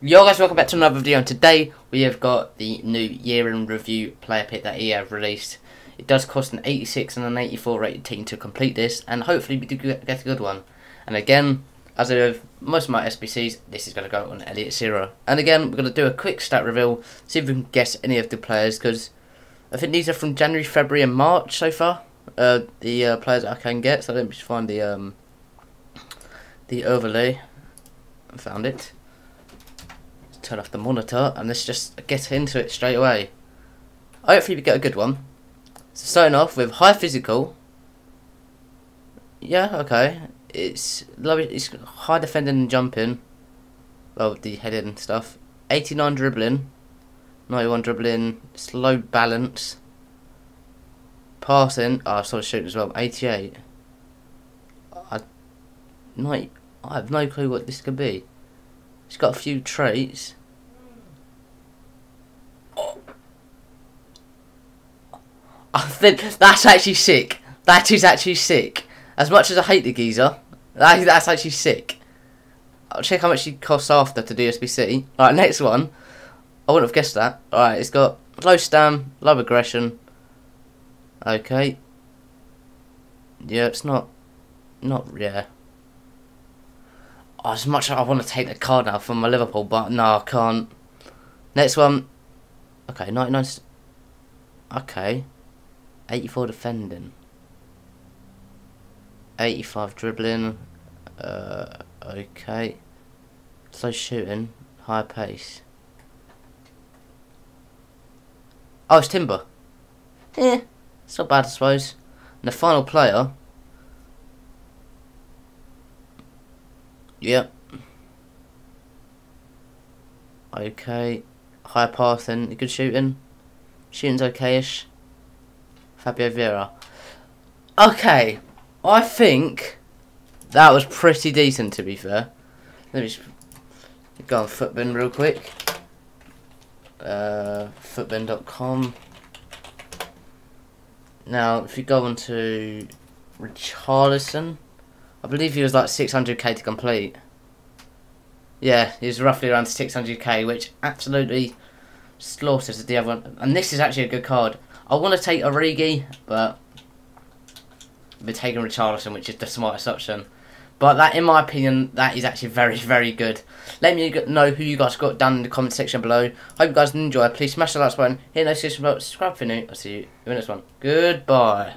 Yo guys, welcome back to another video, and today we have got the new year in review player pick that EA have released. It does cost an 86 and an 84 rated team to complete this, and hopefully we do get a good one. And again, as with most of my SBCs, this is going to go on Elliot Sierra. And again, we're going to do a quick stat reveal, see if we can guess any of the players, because I think these are from January, February and March so far, the players I can get. So let me just find the overlay. I found it. Turn off the monitor and let's just get into it straight away. Hopefully we get a good one. So starting off with high physical. Yeah, okay. It's high defending and jumping. Well, the heading and stuff. 89 dribbling. 91 dribbling. Slow balance. Passing. Oh, I saw shooting as well. 88. I have no clue what this could be. It's got a few traits. I think that's actually sick. That is actually sick. As much as I hate the geezer, that's actually sick. I'll check how much it costs after to do SBC. Alright, next one. I wouldn't have guessed that. Alright, it's got low stam, low aggression. Okay. Yeah, it's not. Oh, as much as I want to take the card now from my Liverpool, but no, I can't. Next one. Okay, 99. Okay. 84 defending. 85 dribbling. Okay. Slow shooting. High pace. Oh, it's Timber. Eh, it's not bad, I suppose. And the final player. Yep. Okay. High passing. Good shooting. Shooting's okay-ish. Fabio Vieira. Okay. I think that was pretty decent, to be fair. Let me just go on Footbin real quick. Footbin.com. Now, if you go on to Richarlison. I believe he was like 600k to complete. Yeah, he was roughly around 600k, which absolutely slaughters the other one. And this is actually a good card. I want to take Origi, but we're taking Richarlison, which is the smartest option. But that, in my opinion, that is actually very, very good. Let me know who you guys got down in the comment section below. Hope you guys enjoy. Please smash the like button, hit the notification bell, subscribe for new. I'll see you in the next one. Goodbye.